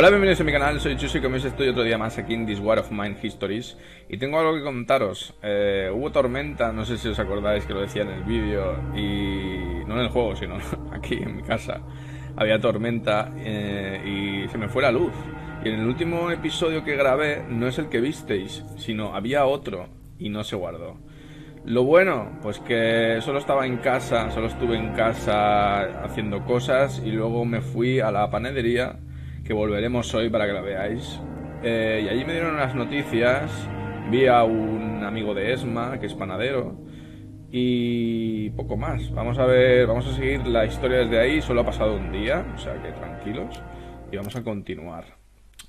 Hola, bienvenidos a mi canal, soy Chus y como veis estoy otro día más aquí en This War of Mine Histories. Y tengo algo que contaros. Hubo tormenta, no sé si os acordáis que lo decía en el vídeo. Y no en el juego, sino aquí en mi casa. Había tormenta y se me fue la luz. Y en el último episodio que grabé, no es el que visteis, sino había otro y no se guardó. Lo bueno, pues que solo estaba en casa, solo estuve en casa haciendo cosas. Y luego me fui a la panadería, que volveremos hoy para que la veáis, y allí me dieron unas noticias. Vi a un amigo de Esma, que es panadero, y poco más. Vamos a ver, vamos a seguir la historia desde ahí. Solo ha pasado un día, o sea que tranquilos, y vamos a continuar.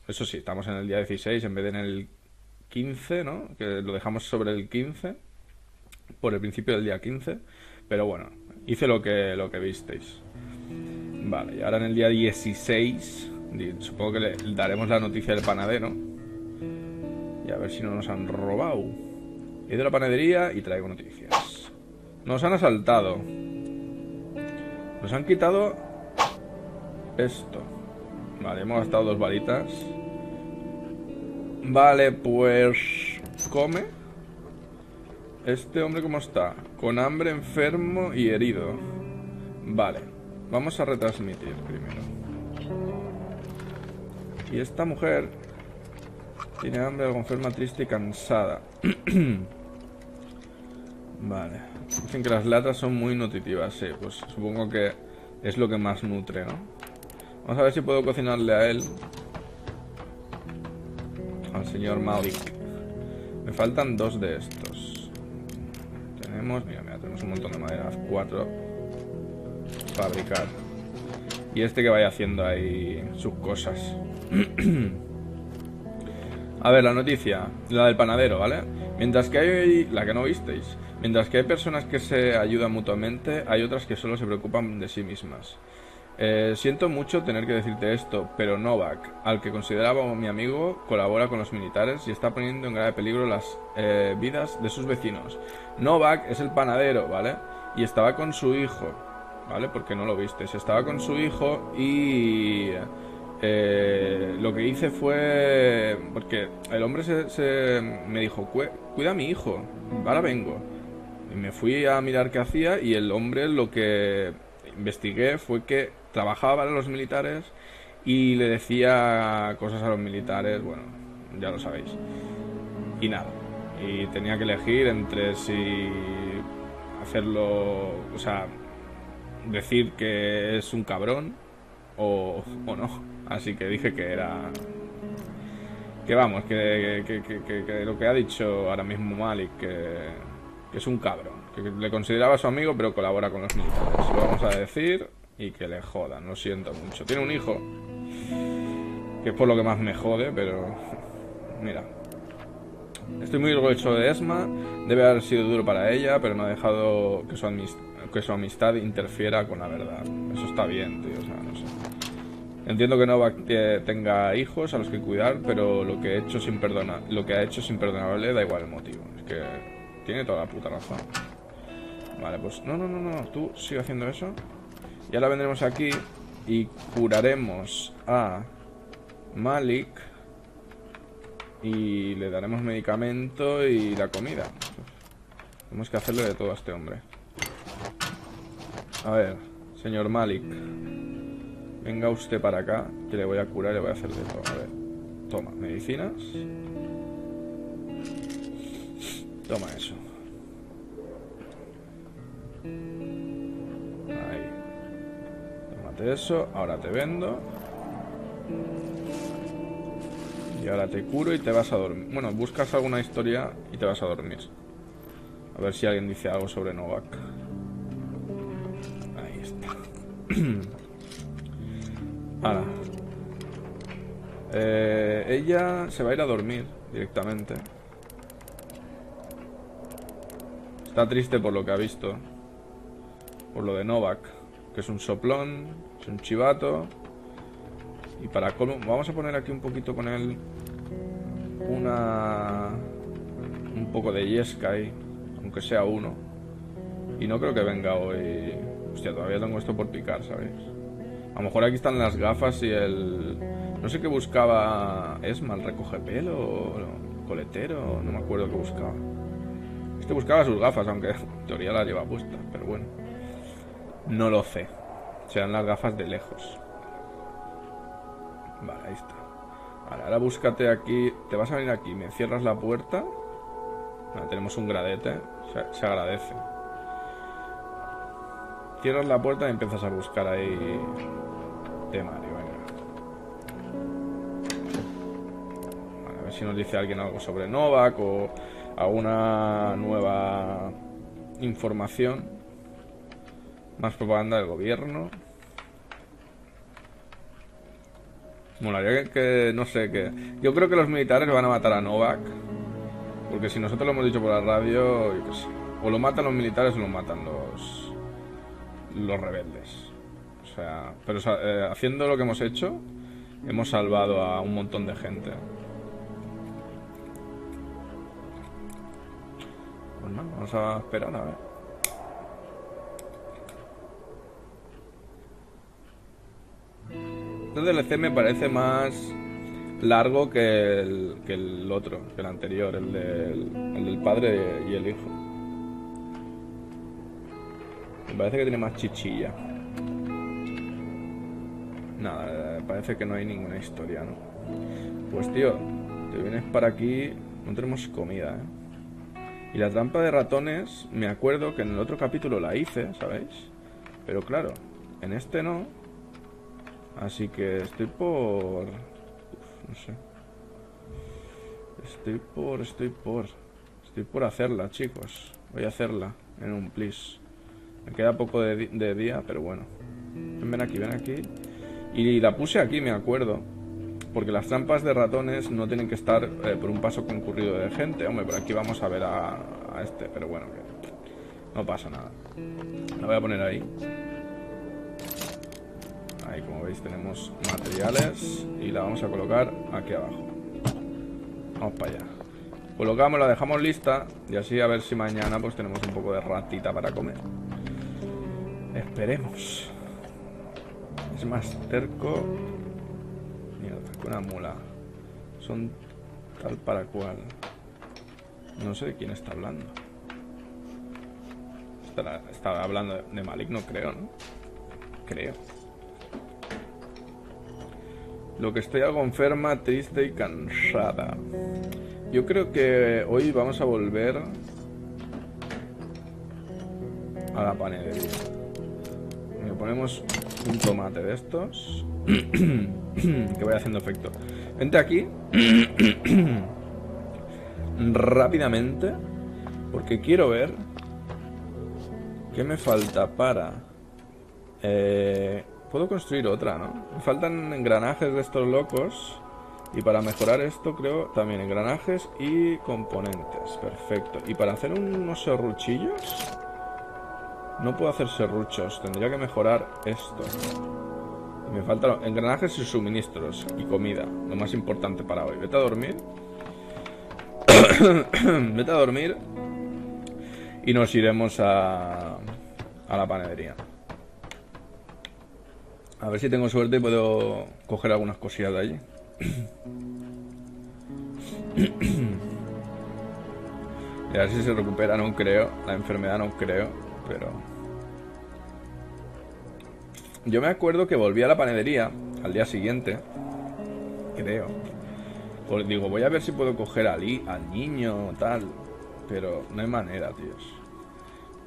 Eso sí, estamos en el día 16 en vez de en el 15, ¿no? Que lo dejamos sobre el 15, por el principio del día 15, pero bueno, hice lo que visteis. Vale, y ahora en el día 16... supongo que le daremos la noticia del panadero y a ver si no nos han robado. He ido a la panadería y traigo noticias. Nos han asaltado. Nos han quitado esto. Vale, hemos gastado 2 varitas. Vale, pues come. Este hombre, ¿cómo está? Con hambre, enfermo y herido. Vale, vamos a retransmitir primero. Y esta mujer tiene hambre, algo enferma, triste y cansada. Vale. Dicen que las latas son muy nutritivas, sí. Pues supongo que es lo que más nutre, ¿no? Vamos a ver si puedo cocinarle a él. Al señor Malik. Me faltan 2 de estos. Tenemos... Mira, tenemos un montón de madera. 4. Fabricar. Y este que vaya haciendo ahí sus cosas. A ver, la noticia, la del panadero, ¿vale? Mientras que hay... La que no visteis. Mientras que hay personas que se ayudan mutuamente, hay otras que solo se preocupan de sí mismas. Siento mucho tener que decirte esto, pero Novak, al que consideraba mi amigo, colabora con los militares y está poniendo en grave peligro las vidas de sus vecinos. Novak es el panadero, ¿vale? Y estaba con su hijo, ¿vale? Porque no lo visteis. Estaba con su hijo y... lo que hice fue... Porque el hombre me dijo, cuida a mi hijo, ahora vengo. Y me fui a mirar qué hacía y el hombre, lo que investigué fue que trabajaba para los militares y le decía cosas a los militares, bueno, ya lo sabéis. Y nada, y tenía que elegir entre si hacerlo, o sea, decir que es un cabrón o no. Así que dije que era... Que vamos, que lo que ha dicho ahora mismo Malik, que es un cabrón. Que le consideraba su amigo, pero colabora con los militares. Lo vamos a decir y que le jodan, lo siento mucho. Tiene un hijo, que es por lo que más me jode, pero... Mira. Estoy muy orgulloso de Esma. Debe haber sido duro para ella, pero no ha dejado que su amistad interfiera con la verdad. Eso está bien, tío, o sea, no sé. Entiendo que Novak tenga hijos a los que cuidar, pero lo que ha hecho es imperdonable, da igual el motivo. Es que tiene toda la puta razón. Vale, pues no, tú sigue haciendo eso. Y ahora vendremos aquí y curaremos a Malik y le daremos medicamento y la comida. Tenemos que hacerle de todo a este hombre. A ver, señor Malik, venga usted para acá, que le voy a curar y le voy a hacer de todo. A ver, toma, medicinas. Toma eso. Ahí. Tómate eso, ahora te vendo. Y ahora te curo y te vas a dormir. Bueno, buscas alguna historia y te vas a dormir. A ver si alguien dice algo sobre Novak. Ahí está. Ahora, ella se va a ir a dormir directamente. Está triste por lo que ha visto. Por lo de Novak, que es un soplón, es un chivato. Y para Colm, vamos a poner aquí un poquito con él un poco de yesca ahí, aunque sea uno. Y no creo que venga hoy. Hostia, todavía tengo esto por picar, ¿sabéis? A lo mejor aquí están las gafas y el No sé qué buscaba Esma, el recogepelo o coletero, no me acuerdo qué buscaba. Este buscaba sus gafas, aunque en teoría las lleva puestas, pero bueno. No lo sé. Serán las gafas de lejos. Vale, ahí está. Vale, ahora búscate aquí. Te vas a venir aquí, me cierras la puerta. Vale, tenemos un gradete. Se agradece. Cierras la puerta y empiezas a buscar ahí temario, venga. Vale, a ver si nos dice alguien algo sobre Novak o alguna nueva información. Más propaganda del gobierno. Molaría que no sé qué. Yo creo que los militares van a matar a Novak. Porque si nosotros lo hemos dicho por la radio, yo qué sé. O lo matan los militares o lo matan los rebeldes. O sea, pero haciendo lo que hemos hecho, hemos salvado a un montón de gente. Pues nada, vamos a esperar a ver. Este DLC me parece más largo que el otro, que el anterior, el del padre y el hijo. Me parece que tiene más chichilla. Nada, parece que no hay ninguna historia, ¿no? Pues tío, te vienes para aquí, no tenemos comida, ¿eh? Y la trampa de ratones, me acuerdo que en el otro capítulo la hice, ¿sabéis? Pero claro, en este no. Así que estoy por... Uf, no sé. Estoy por hacerla, chicos. Voy a hacerla en un plis. Me queda poco de día, pero bueno. Ven aquí, ven aquí. Y la puse aquí, me acuerdo. Porque las trampas de ratones no tienen que estar por un paso concurrido de gente. Hombre, por aquí vamos a ver a este. Pero bueno, que no pasa nada. La voy a poner ahí. Ahí, como veis, tenemos materiales y la vamos a colocar aquí abajo. Vamos para allá. Colocamos, la dejamos lista y así a ver si mañana pues tenemos un poco de ratita para comer. Esperemos. Es más terco. Mierda, que una mula. Son tal para cual. No sé de quién está hablando. Está hablando de Maligno, creo, ¿no? Creo. Lo que estoy algo enferma, triste y cansada. Yo creo que hoy vamos a volver a la panadería. Le ponemos un tomate de estos. Que vaya haciendo efecto. Vente aquí. Rápidamente. Porque quiero ver qué me falta para... puedo construir otra, ¿no? Me faltan engranajes de estos locos. Y para mejorar esto, creo, también engranajes y componentes. Perfecto. Y para hacer unos serruchillos... No puedo hacer serruchos. Tendría que mejorar esto. Y me faltan engranajes y suministros. Y comida. Lo más importante para hoy. Vete a dormir. Vete a dormir. Y nos iremos a la panadería. A ver si tengo suerte y puedo coger algunas cosillas de allí. Y a ver si se recupera, no creo. La enfermedad no creo, pero... Yo me acuerdo que volví a la panadería al día siguiente. Creo. Pues digo, voy a ver si puedo coger al niño tal. Pero no hay manera, tíos.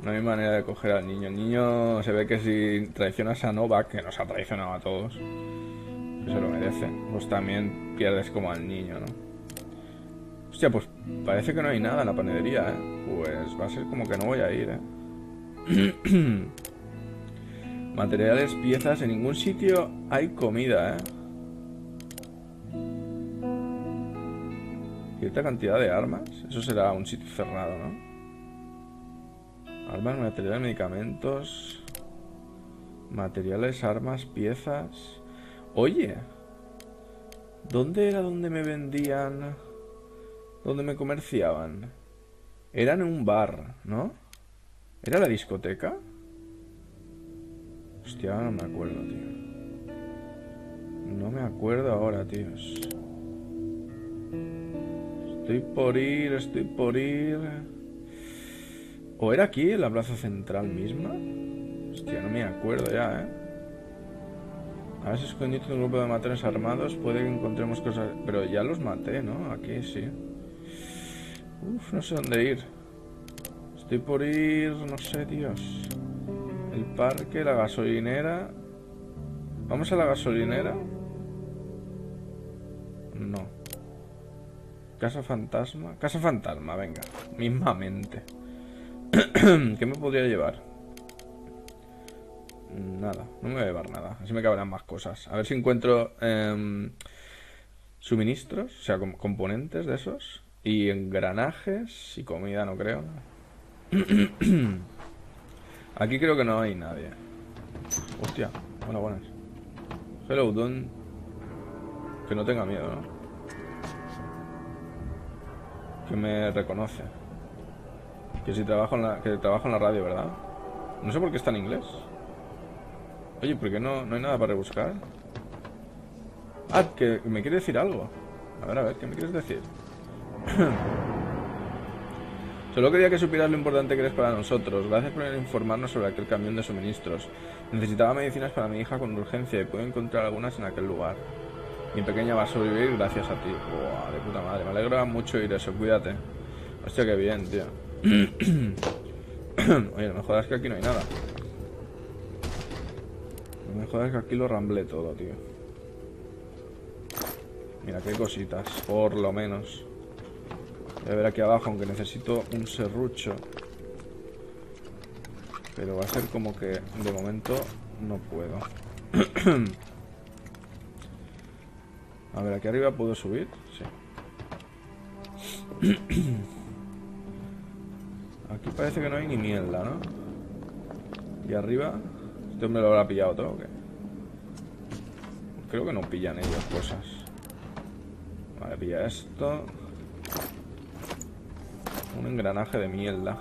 No hay manera de coger al niño. El niño se ve que si traicionas a Novak, que nos ha traicionado a todos, que se lo merece, pues también pierdes como al niño, ¿no? Hostia, pues parece que no hay nada en la panadería, ¿eh? Pues va a ser como que no voy a ir, ¿eh? Materiales, piezas, en ningún sitio hay comida, ¿eh? Cierta cantidad de armas. Eso será un sitio cerrado, ¿no? Armas, materiales, medicamentos. Materiales, armas, piezas. Oye, ¿dónde era donde me vendían? ¿Dónde me comerciaban? Era en un bar, ¿no? ¿Era la discoteca? Hostia, no me acuerdo, tío. No me acuerdo ahora, tíos. Estoy por ir. ¿O era aquí, en la plaza central misma? Hostia, no me acuerdo ya, A ver si escondido en un grupo de matones armados. Puede que encontremos cosas... Pero ya los maté, ¿no? Aquí sí. Uf, no sé dónde ir. Estoy por ir... No sé, tíos. El parque, la gasolinera... ¿Vamos a la gasolinera? No. Casa fantasma... Casa fantasma, venga. Mismamente. ¿Qué me podría llevar? Nada, no me voy a llevar nada. Así me cabrán más cosas. A ver si encuentro suministros, o sea, componentes de esos. Y engranajes y comida, no creo. Aquí creo que no hay nadie. Hostia, buenas. Hello, Don. Que no tenga miedo, ¿no? Que me reconoce. Que si trabajo en la... Que trabajo en la radio, ¿verdad? No sé por qué está en inglés. Oye, ¿por qué no hay nada para rebuscar? Ah, que me quiere decir algo. A ver, ¿qué me quieres decir? Solo quería que supieras lo importante que eres para nosotros. Gracias por informarnos sobre aquel camión de suministros. Necesitaba medicinas para mi hija con urgencia y puedo encontrar algunas en aquel lugar. Mi pequeña va a sobrevivir gracias a ti. Buah, de puta madre. Me alegra mucho oír eso. Cuídate. Hostia, qué bien, tío. Oye, no me jodas que aquí no hay nada. No me jodas que aquí lo ramblé todo, tío. Mira, qué cositas. Por lo menos. Voy a ver aquí abajo, aunque necesito un serrucho. Pero va a ser como que de momento no puedo. A ver, aquí arriba puedo subir. Sí. Aquí parece que no hay ni mierda, ¿no? Y arriba... ¿Este hombre lo habrá pillado todo o qué? Creo que no pillan ellos cosas. Vale, pilla esto. Un engranaje de mierda.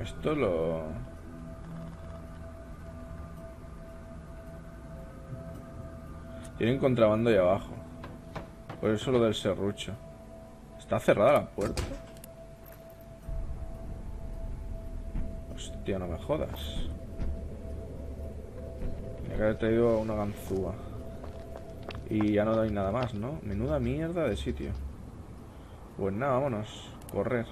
Esto lo... Tienen contrabando ahí abajo. Por eso lo del serrucho. ¿Está cerrada la puerta? Hostia, no me jodas. Tenía que haber traído una ganzúa. Y ya no hay nada más, ¿no? Menuda mierda de sitio. Pues nada, vámonos. Correr.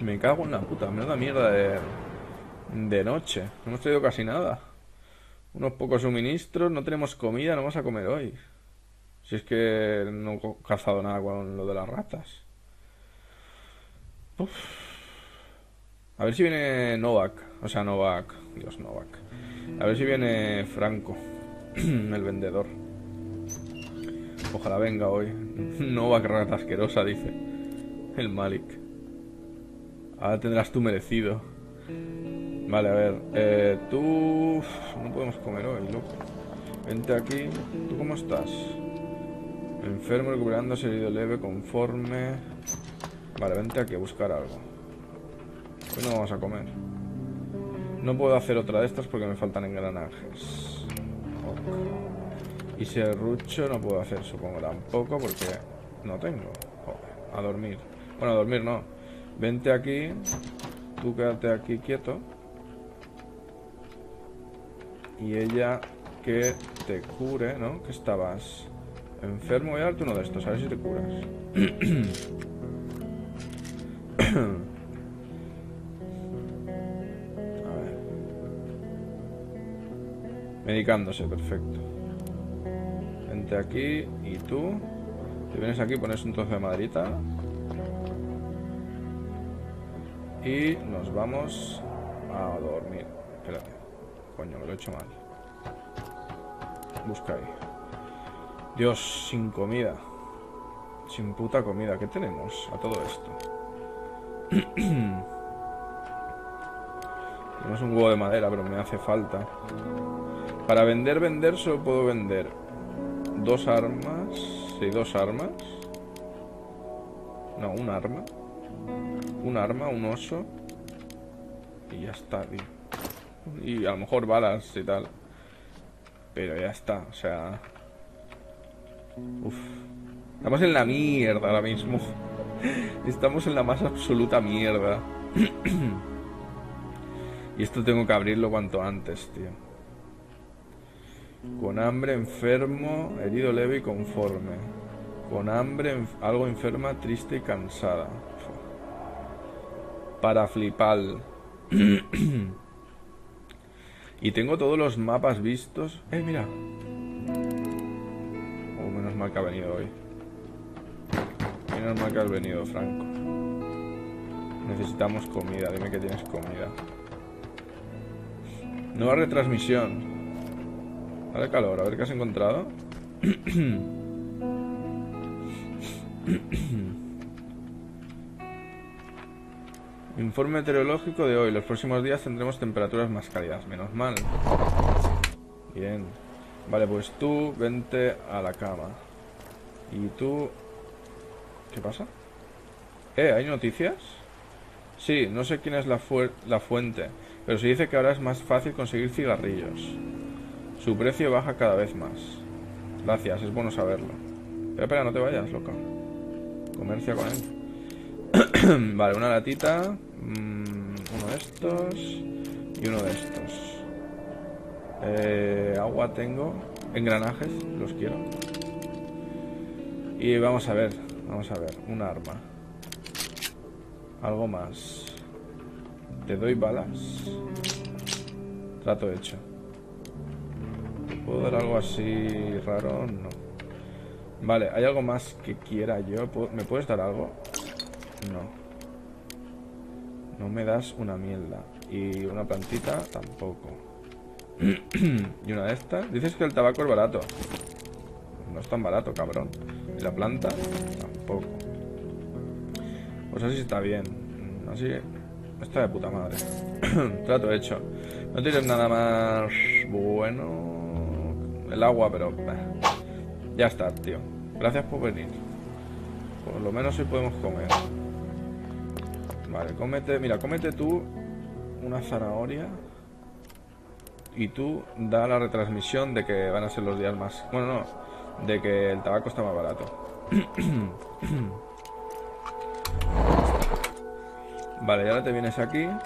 Me cago en la puta. Menuda mierda de noche. No hemos traído casi nada. Unos pocos suministros. No tenemos comida. No vamos a comer hoy. Si es que no he cazado nada con lo de las ratas. Uf. A ver si viene Novak. O sea, Novak. Dios, Novak. A ver si viene Franco. El vendedor. Ojalá venga hoy. No va a quedar rata asquerosa, dice el Malik. Ahora tendrás tu merecido. Vale, a ver. Tú... No podemos comer hoy, loco. Vente aquí. ¿Tú cómo estás? Enfermo, recuperándose, herido leve, conforme... Vale, vente aquí a buscar algo. Hoy no vamos a comer. No puedo hacer otra de estas porque me faltan engranajes. Y serrucho no puedo hacer, supongo, tampoco, porque no tengo. Joder, a dormir. Bueno, a dormir no. Vente aquí. Tú quédate aquí quieto. Y ella que te cure, ¿no? Que estabas enfermo. Voy a darte uno de estos, a ver si te curas. A ver. Medicándose, perfecto. Vente aquí y tú te vienes aquí, pones un trozo de maderita y nos vamos a dormir. Espérate, coño, me lo he hecho mal. Busca ahí. Dios, sin comida. Sin puta comida. ¿Qué tenemos a todo esto? Tenemos un huevo de madera, pero me hace falta. Para vender solo puedo vender dos armas. Sí, dos armas. No, un arma. Un arma, un oso. y ya está, tío. Y a lo mejor balas y tal. Pero ya está, o sea... Uf. Estamos en la mierda ahora mismo. Estamos en la más absoluta mierda. Y esto tengo que abrirlo cuanto antes, tío. Con hambre, enfermo, herido leve y conforme. Con hambre, algo enferma, triste y cansada. Para flipal. Y tengo todos los mapas vistos. Mira. Oh, menos mal que ha venido hoy. Menos mal que has venido, Franco. Necesitamos comida. Dime que tienes comida. Nueva retransmisión. Dale calor, a ver qué has encontrado. Informe meteorológico de hoy. Los próximos días tendremos temperaturas más cálidas. Menos mal. Bien. Vale, pues tú vente a la cama. Y tú... ¿Qué pasa? ¿Hay noticias? Sí, no sé quién es la fuente, pero se dice que ahora es más fácil conseguir cigarrillos. Su precio baja cada vez más. Gracias, es bueno saberlo. Pero espera, no te vayas, loca. Comercia con él. Vale, una latita. Uno de estos. Y uno de estos. Agua tengo. Engranajes, los quiero. Y vamos a ver. Vamos a ver. Un arma. Algo más. Te doy balas. Trato hecho. ¿Puedo dar algo así raro? No. Vale, ¿hay algo más que quiera yo? ¿Me puedes dar algo? No. No me das una mierda. Y una plantita tampoco. Y una de estas. Dices que el tabaco es barato. No es tan barato, cabrón. Y la planta tampoco. Pues así está bien. Así está de puta madre. Trato hecho. No tienes nada más bueno. El agua, pero... Ya está, tío. Gracias por venir. Por lo menos hoy podemos comer. Vale, cómete... Mira, cómete tú una zanahoria. Y tú da la retransmisión de que van a ser los días más... Bueno, no. De que el tabaco está más barato. Vale, y ahora te vienes aquí. No,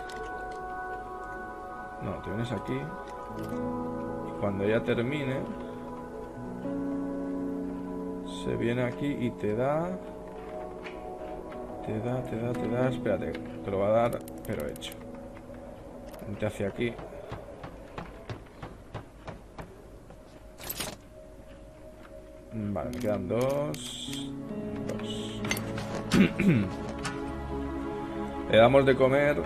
te vienes aquí. Cuando ya termine, se viene aquí y te da, espérate, te lo va a dar, pero hecho. Vente hacia aquí. Vale, me quedan dos. Le damos de comer.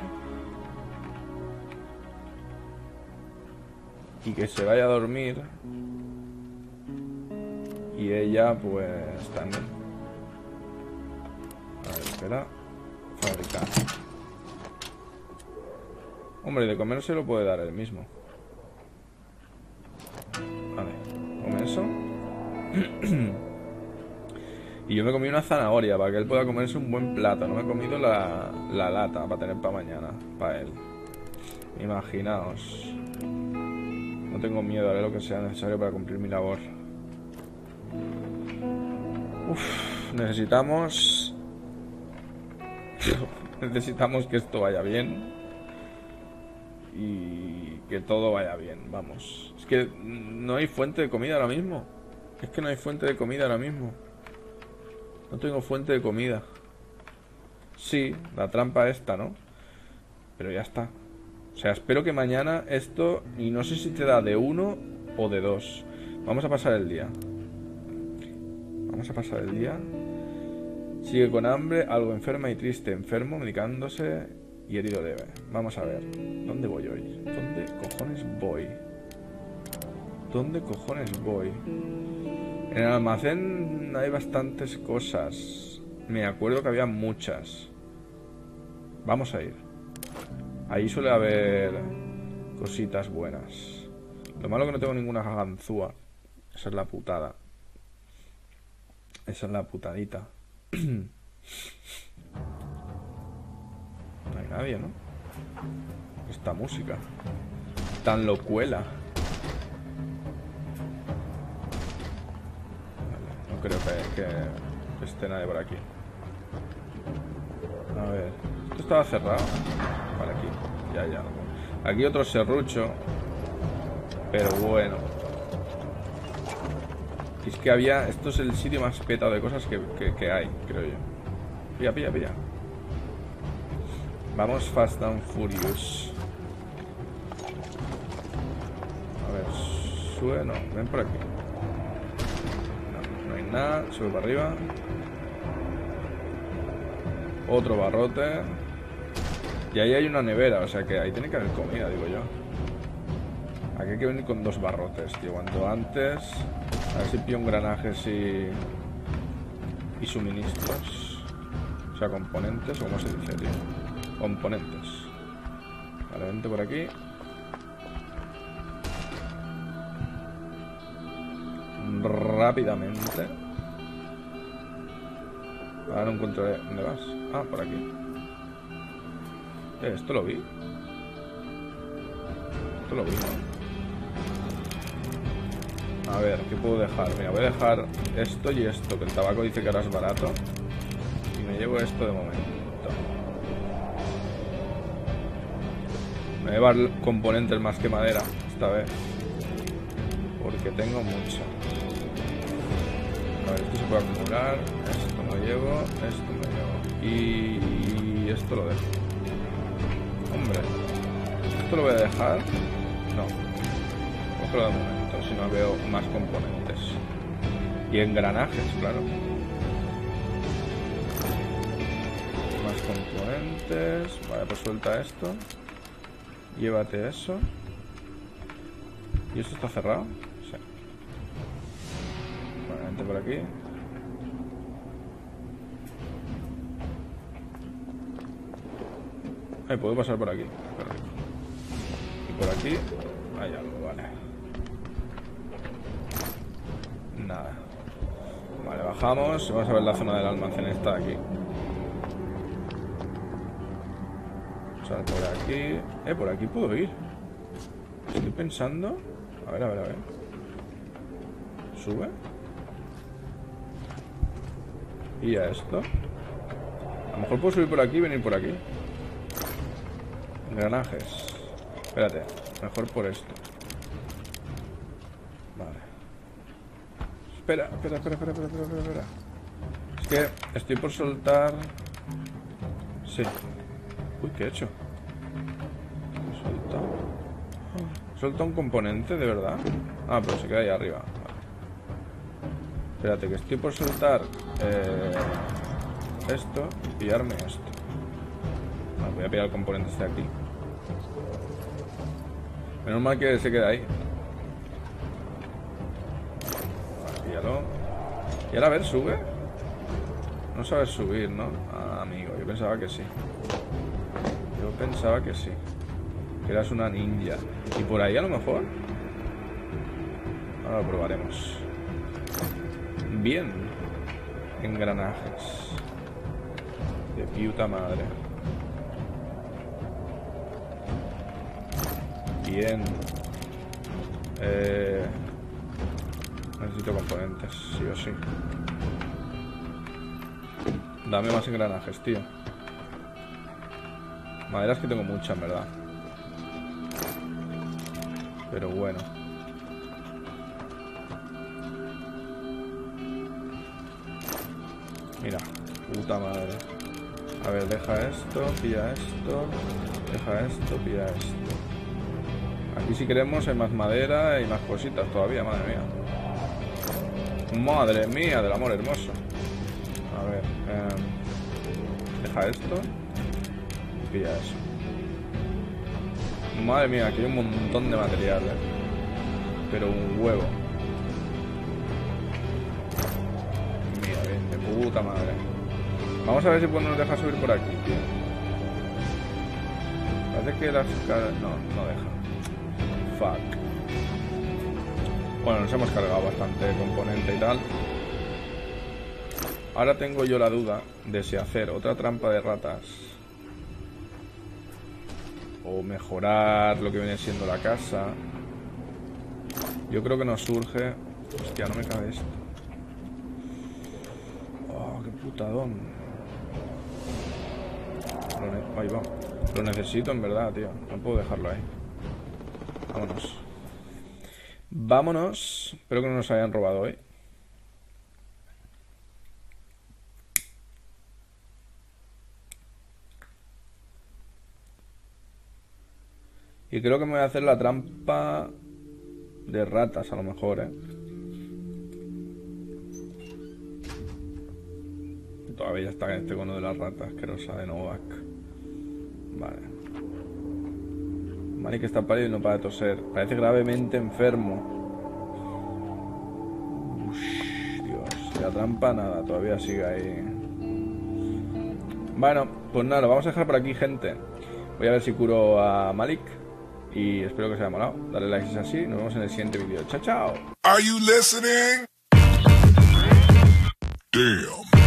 Y que se vaya a dormir. Y ella, pues, también. A ver, espera. Fabricar. Hombre, de comer se lo puede dar él mismo. Vale, come eso. Y yo me comí una zanahoria para que él pueda comerse un buen plato. No me he comido la lata para tener para mañana. Para él. Imaginaos. No tengo miedo, haré lo que sea necesario para cumplir mi labor. Uf, necesitamos... necesitamos que esto vaya bien. Y que todo vaya bien, vamos. Es que no hay fuente de comida ahora mismo. Es que no hay fuente de comida ahora mismo. No tengo fuente de comida. Sí, la trampa esta, ¿no? Pero ya está. O sea, espero que mañana esto... Y no sé si te da de 1 o de 2. Vamos a pasar el día. Vamos a pasar el día. Sigue con hambre, algo enferma y triste. Enfermo, medicándose y herido leve. Vamos a ver. ¿Dónde voy hoy? ¿Dónde cojones voy? ¿Dónde cojones voy? En el almacén hay bastantes cosas. Me acuerdo que había muchas. Vamos a ir. Ahí suele haber cositas buenas. Lo malo es que no tengo ninguna ganzúa. Esa es la putada. Esa es la putadita. No hay nadie, ¿no? esta música tan locuela. Vale, no creo que esté nadie por aquí. A ver, esto estaba cerrado. Vale, aquí, ya. Aquí otro serrucho. Pero bueno, es que había... Esto es el sitio más petado de cosas que hay, creo yo. Pilla. Vamos Fast and Furious. A ver, sube, no, ven por aquí. No hay nada, sube para arriba. Otro barrote. Y ahí hay una nevera, o sea que ahí tiene que haber comida, digo yo. Aquí hay que venir con dos barrotes, tío, cuanto antes. A ver si pillo engranajes y suministros. O sea, componentes, o como se dice, tío. Componentes. Vale, vente por aquí. Rápidamente. Ahora no encontraré... ¿Dónde vas? Ah, por aquí. Esto lo vi. Esto lo vi, ¿no? A ver, ¿qué puedo dejar? Mira, voy a dejar esto y esto, que el tabaco dice que ahora es barato. Y me llevo esto de momento. Me voy a llevar componentes más que madera, esta vez. Porque tengo mucho. A ver, esto se puede acumular. Esto me llevo, esto me llevo. Y esto lo dejo. Hombre, esto lo voy a dejar. No, otro de momento. Si no veo más componentes y engranajes, claro, más componentes. Vale, pues suelta esto, llévate eso. ¿Y esto está cerrado? Sí. Vale, vente por aquí. Puedo pasar por aquí. Perfecto. Y por aquí hay algo, vale. Nada. Vale, bajamos. Vamos a ver la zona del almacén. Está aquí. Sal por aquí. Por aquí puedo ir. Estoy pensando. A ver. Sube. Y a esto. A lo mejor puedo subir por aquí y venir por aquí. Engranajes. Espérate. Mejor por esto. Espera. Es que estoy por soltar. Sí. Uy, ¿qué he hecho? Solta. ¿Solta un componente, de verdad? Ah, pero se queda ahí arriba. Vale. Espérate, que estoy por soltar esto y pillarme esto. Vale, voy a pillar el componente este de aquí. Menos mal que se queda ahí. Y ahora a ver, sube. No sabes subir, ¿no? Ah, amigo, yo pensaba que sí. Que eras una ninja. Y por ahí a lo mejor. Ahora lo probaremos. Bien. Engranajes. De puta madre. Bien. Necesito componentes, sí o sí. Dame más engranajes, tío. Maderas que tengo muchas, en verdad. Pero bueno. Mira, puta madre. A ver, deja esto, pilla esto. Deja esto, pilla esto. Aquí si queremos hay más madera y más cositas todavía, madre mía. Madre mía, del amor hermoso. A ver, deja esto y pilla eso. Madre mía, aquí hay un montón de material, pero un huevo. Mira, bien, de puta madre. Vamos a ver si nos deja subir por aquí, tío. Parece que las caras... No deja. Fuck. Bueno, nos hemos cargado bastante componente y tal. Ahora tengo yo la duda de si hacer otra trampa de ratas. o mejorar lo que viene siendo la casa. Yo creo que nos surge... Hostia, no me cabe esto. Oh, qué putadón. Ahí va. Lo necesito en verdad, tío. No puedo dejarlo ahí. Vámonos. Vámonos. Espero que no nos hayan robado hoy. Y creo que me voy a hacer la trampa de ratas, a lo mejor, ¿eh? Todavía está en este cono de las ratas, asquerosa de Novak. Vale. Malik está pálido y no para de toser. Parece gravemente enfermo. Ush, Dios. La trampa, nada, todavía sigue ahí. Bueno, pues nada, lo vamos a dejar por aquí, gente. Voy a ver si curo a Malik. Y espero que os haya molado. Dale like si es así. Nos vemos en el siguiente vídeo. Chao, chao. Are you listening? Damn.